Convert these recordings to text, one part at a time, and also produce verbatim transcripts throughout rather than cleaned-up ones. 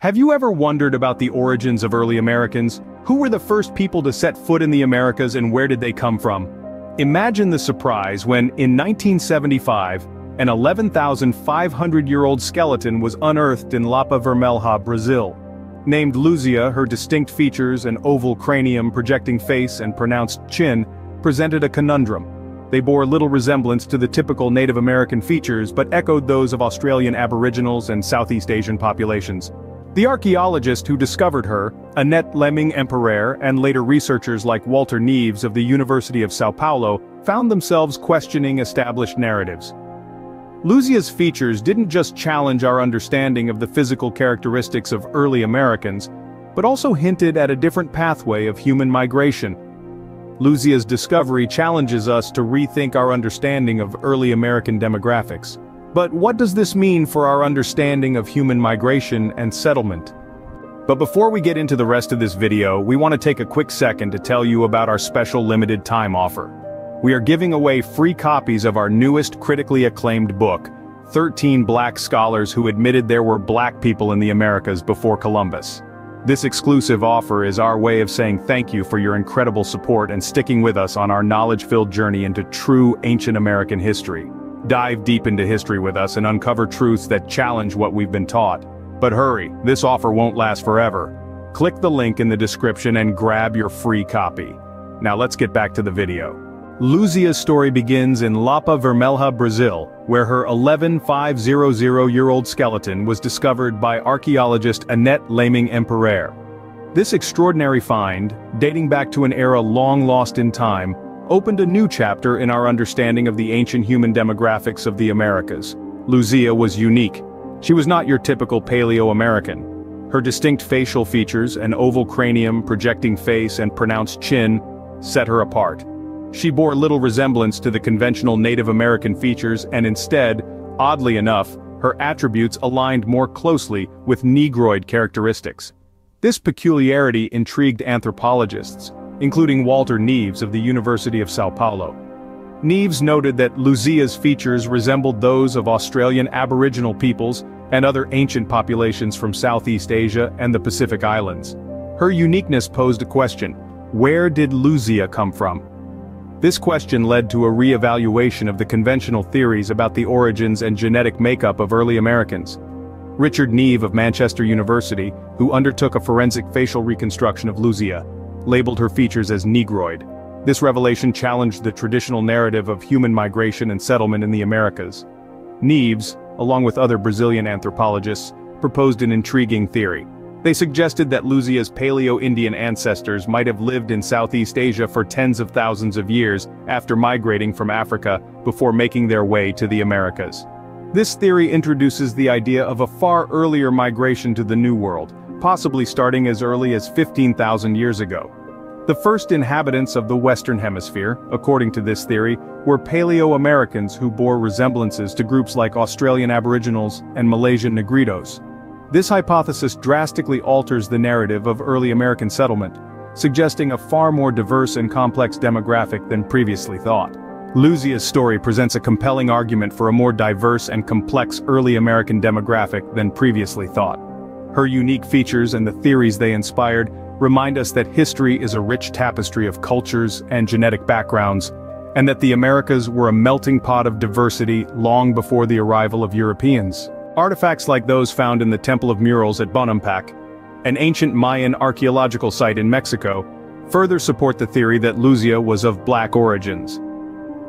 Have you ever wondered about the origins of early Americans? Who were the first people to set foot in the Americas and where did they come from? Imagine the surprise when, in nineteen seventy-five, an eleven thousand five hundred year old skeleton was unearthed in Lapa Vermelha, Brazil. Named Luzia, her distinct features, an oval cranium, projecting face and pronounced chin, presented a conundrum. They bore little resemblance to the typical Native American features but echoed those of Australian Aboriginals and Southeast Asian populations. The archaeologist who discovered her, Annette Laming-Emperaire, and later researchers like Walter Neves of the University of São Paulo, found themselves questioning established narratives. Luzia's features didn't just challenge our understanding of the physical characteristics of early Americans, but also hinted at a different pathway of human migration. Luzia's discovery challenges us to rethink our understanding of early American demographics. But what does this mean for our understanding of human migration and settlement? But before we get into the rest of this video, we want to take a quick second to tell you about our special limited time offer. We are giving away free copies of our newest critically acclaimed book, thirteen Black Scholars Who Admitted There Were Black People in the Americas Before Columbus. This exclusive offer is our way of saying thank you for your incredible support and sticking with us on our knowledge-filled journey into true ancient American history. Dive deep into history with us and uncover truths that challenge what we've been taught. But hurry, this offer won't last forever. Click the link in the description and grab your free copy. Now let's get back to the video. Luzia's story begins in Lapa Vermelha, Brazil, where her eleven thousand five hundred year old skeleton was discovered by archaeologist Annette Laming-Emperaire. This extraordinary find, dating back to an era long lost in time, opened a new chapter in our understanding of the ancient human demographics of the Americas. Luzia was unique. She was not your typical Paleo-American. Her distinct facial features, an oval cranium, projecting face and pronounced chin, set her apart. She bore little resemblance to the conventional Native American features and instead, oddly enough, her attributes aligned more closely with Negroid characteristics. This peculiarity intrigued anthropologists, including Walter Neves of the University of São Paulo. Neves noted that Luzia's features resembled those of Australian Aboriginal peoples and other ancient populations from Southeast Asia and the Pacific Islands. Her uniqueness posed a question: where did Luzia come from? This question led to a re-evaluation of the conventional theories about the origins and genetic makeup of early Americans. Richard Neave of Manchester University, who undertook a forensic facial reconstruction of Luzia, labeled her features as Negroid. This revelation challenged the traditional narrative of human migration and settlement in the Americas. Neves, along with other Brazilian anthropologists, proposed an intriguing theory. They suggested that Luzia's Paleo-Indian ancestors might have lived in Southeast Asia for tens of thousands of years after migrating from Africa before making their way to the Americas. This theory introduces the idea of a far earlier migration to the New World, possibly starting as early as fifteen thousand years ago. The first inhabitants of the Western Hemisphere, according to this theory, were Paleo-Americans who bore resemblances to groups like Australian Aboriginals and Malaysian Negritos. This hypothesis drastically alters the narrative of early American settlement, suggesting a far more diverse and complex demographic than previously thought. Luzia's story presents a compelling argument for a more diverse and complex early American demographic than previously thought. Her unique features and the theories they inspired remind us that history is a rich tapestry of cultures and genetic backgrounds, and that the Americas were a melting pot of diversity long before the arrival of Europeans. Artifacts like those found in the Temple of Murals at Bonampak, an ancient Mayan archaeological site in Mexico, further support the theory that Luzia was of Black origins.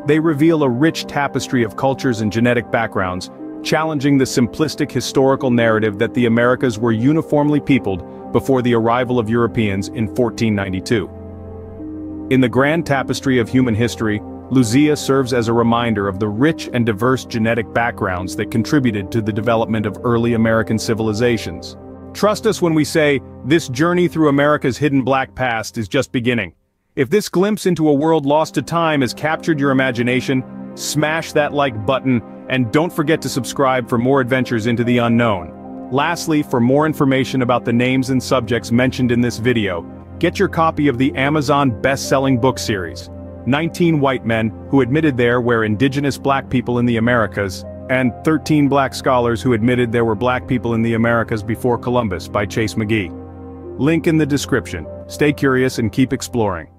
They reveal a rich tapestry of cultures and genetic backgrounds, challenging the simplistic historical narrative that the Americas were uniformly peopled before the arrival of Europeans in fourteen ninety-two. In the grand tapestry of human history, Luzia serves as a reminder of the rich and diverse genetic backgrounds that contributed to the development of early American civilizations. Trust us when we say, this journey through America's hidden black past is just beginning. If this glimpse into a world lost to time has captured your imagination, smash that like button, and don't forget to subscribe for more adventures into the unknown. Lastly, for more information about the names and subjects mentioned in this video, get your copy of the Amazon best-selling book series, nineteen White Men Who Admitted There Were Indigenous Black People in the Americas, and thirteen Black Scholars Who Admitted There Were Black People in the Americas Before Columbus by Chase McGhee. Link in the description. Stay curious and keep exploring.